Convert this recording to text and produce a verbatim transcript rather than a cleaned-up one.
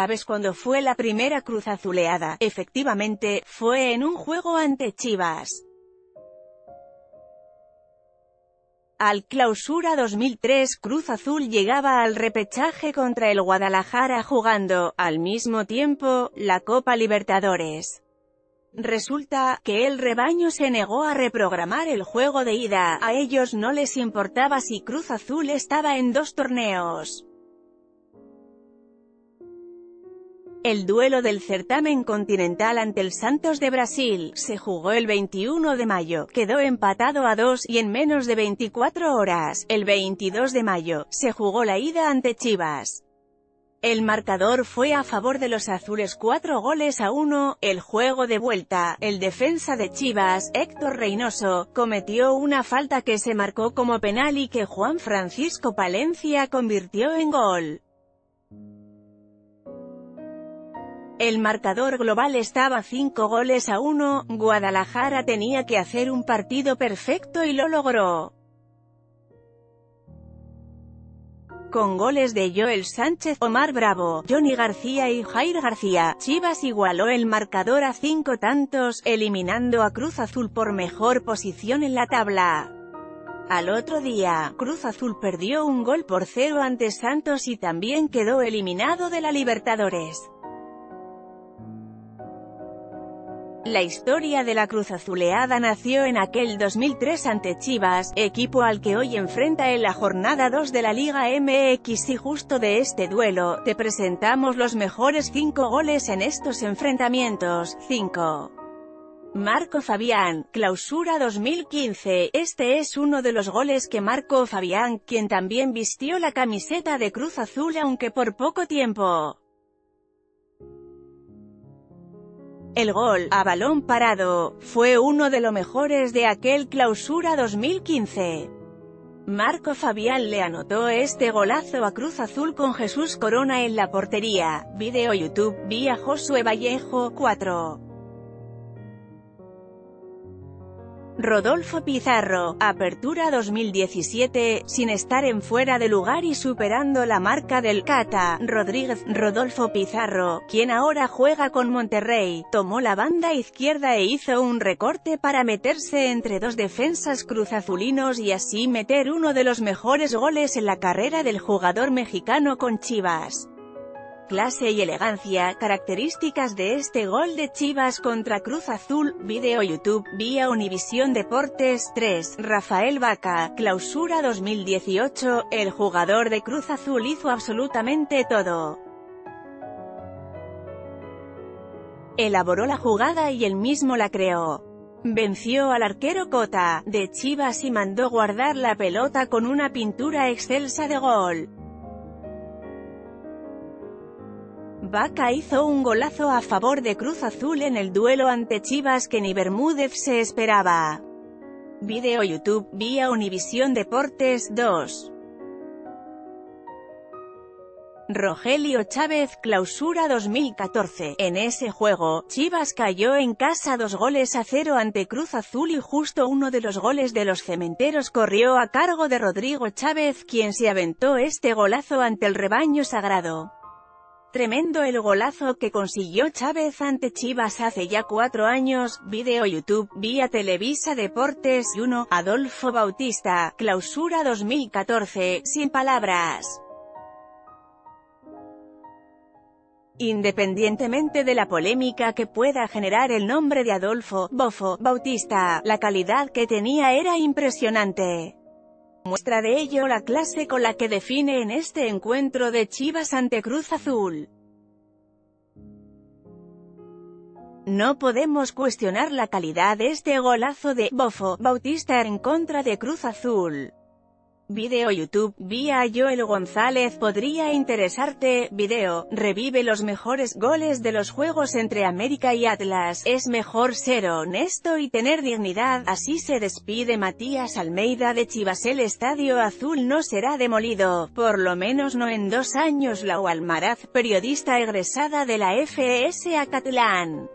¿Sabes cuándo fue la primera Cruz Azuleada? Efectivamente, fue en un juego ante Chivas. Al Clausura dos mil tres, Cruz Azul llegaba al repechaje contra el Guadalajara jugando, al mismo tiempo, la Copa Libertadores. Resulta que el Rebaño se negó a reprogramar el juego de ida. A ellos no les importaba si Cruz Azul estaba en dos torneos. El duelo del certamen continental ante el Santos de Brasil se jugó el veintiuno de mayo, quedó empatado a dos y en menos de veinticuatro horas, el veintidós de mayo, se jugó la ida ante Chivas. El marcador fue a favor de los azules cuatro goles a uno, el juego de vuelta, el defensa de Chivas, Héctor Reynoso, cometió una falta que se marcó como penal y que Juan Francisco Palencia convirtió en gol. El marcador global estaba cinco goles a uno, Guadalajara tenía que hacer un partido perfecto y lo logró. Con goles de Joel Sánchez, Omar Bravo, Johnny García y Jair García, Chivas igualó el marcador a cinco tantos, eliminando a Cruz Azul por mejor posición en la tabla. Al otro día, Cruz Azul perdió un gol por cero ante Santos y también quedó eliminado de la Libertadores. La historia de la Cruz Azuleada nació en aquel dos mil tres ante Chivas, equipo al que hoy enfrenta en la jornada dos de la Liga M X, y justo de este duelo, te presentamos los mejores cinco goles en estos enfrentamientos. cinco. Marco Fabián, Clausura dos mil quince, este es uno de los goles que Marco Fabián, quien también vistió la camiseta de Cruz Azul aunque por poco tiempo. El gol, a balón parado, fue uno de los mejores de aquel Clausura dos mil quince. Marco Fabián le anotó este golazo a Cruz Azul con Jesús Corona en la portería. Video YouTube, vía Josué Vallejo. cuatro. Rodolfo Pizarro, Apertura dos mil diecisiete, sin estar en fuera de lugar y superando la marca del Cota, Rodríguez. Rodolfo Pizarro, quien ahora juega con Monterrey, tomó la banda izquierda e hizo un recorte para meterse entre dos defensas cruzazulinos y así meter uno de los mejores goles en la carrera del jugador mexicano con Chivas. Clase y elegancia, características de este gol de Chivas contra Cruz Azul, video YouTube, vía Univisión Deportes. tres. Rafael Baca, Clausura dos mil dieciocho, el jugador de Cruz Azul hizo absolutamente todo. Elaboró la jugada y él mismo la creó. Venció al arquero Cota, de Chivas, y mandó guardar la pelota con una pintura excelsa de gol. Baca hizo un golazo a favor de Cruz Azul en el duelo ante Chivas que ni Bermúdez se esperaba. Video YouTube, vía Univisión Deportes. dos. Rogelio Chávez, Clausura dos mil catorce. En ese juego, Chivas cayó en casa dos goles a cero ante Cruz Azul y justo uno de los goles de los cementeros corrió a cargo de Rodrigo Chávez, quien se aventó este golazo ante el Rebaño Sagrado. Tremendo el golazo que consiguió Chávez ante Chivas hace ya cuatro años, video YouTube, vía Televisa Deportes. uno. Adolfo Bautista, Clausura dos mil catorce, sin palabras. Independientemente de la polémica que pueda generar el nombre de Adolfo, Bofo, Bautista, la calidad que tenía era impresionante. Muestra de ello la clase con la que define en este encuentro de Chivas ante Cruz Azul. No podemos cuestionar la calidad de este golazo de Bofo Bautista en contra de Cruz Azul. Video YouTube, vía Joel González. Podría interesarte, video, revive los mejores goles de los juegos entre América y Atlas, es mejor ser honesto y tener dignidad. Así se despide Matías Almeida de Chivas. El Estadio Azul no será demolido, por lo menos no en dos años. Laura Almaraz, periodista egresada de la F E S Acatlán.